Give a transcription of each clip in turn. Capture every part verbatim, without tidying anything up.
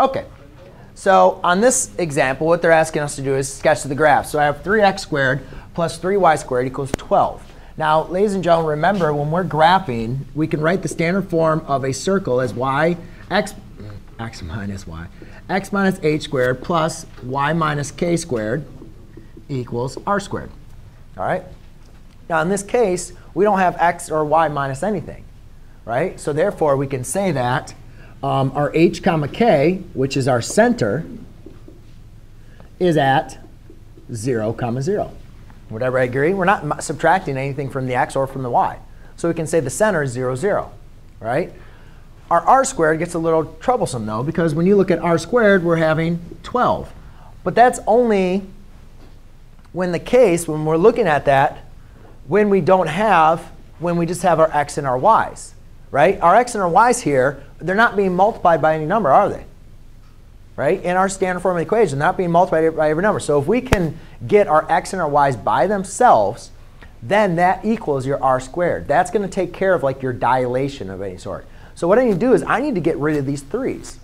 OK. So on this example, what they're asking us to do is sketch the graph. So I have three x squared plus three y squared equals twelve. Now, ladies and gentlemen, remember, when we're graphing, we can write the standard form of a circle as y, x, x minus y, x minus h squared plus y minus k squared equals r squared. All right? Now, in this case, we don't have x or y minus anything, right? So therefore, we can say that um, our h comma k, which is our center, is at zero comma zero. Whatever I agree, we're not subtracting anything from the x or from the y. So we can say the center is zero, zero, right? Our r squared gets a little troublesome, though, because when you look at r squared, we're having twelve. But that's only when the case, when we're looking at that, when we don't have, when we just have our x and our y's, right? Our x and our y's here, they're not being multiplied by any number, are they? Right? In our standard form of the equation, not being multiplied by every number. So if we can get our x and our y's by themselves, then that equals your r squared. That's going to take care of like your dilation of any sort. So what I need to do is I need to get rid of these threes.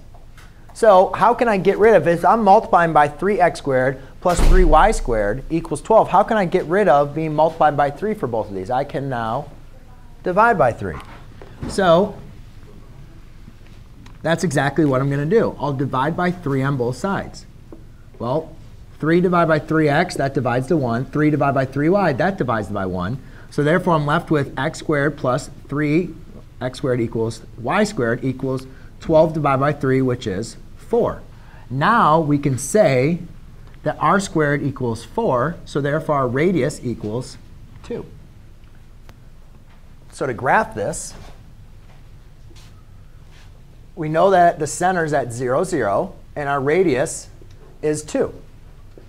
So how can I get rid of it? If I'm multiplying by three x squared plus three y squared equals twelve, how can I get rid of being multiplied by three for both of these? I can now divide by three. So that's exactly what I'm going to do. I'll divide by three on both sides. Well, three divided by three x, that divides to one. three divided by three y, that divides by one. So therefore, I'm left with x squared plus three x squared equals y squared equals twelve divided by three, which is four. Now we can say that r squared equals four. So therefore, our radius equals two. So to graph this, we know that the center is at zero, zero, and our radius is two.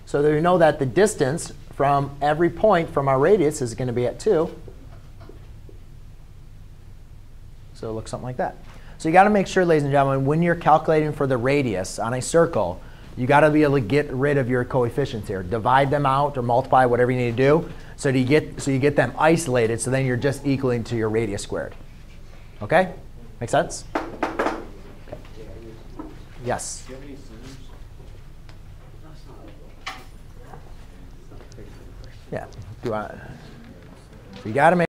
So that we know that the distance from every point from our radius is going to be at two. So it looks something like that. So you got to make sure, ladies and gentlemen, when you're calculating for the radius on a circle, you got to be able to get rid of your coefficients here. Divide them out or multiply, whatever you need to do, so that you get, so you get them isolated. So then you're just equaling to your radius squared. OK? Make sense? Yes. Do you have any scissors? Yeah. Do I? You got to make.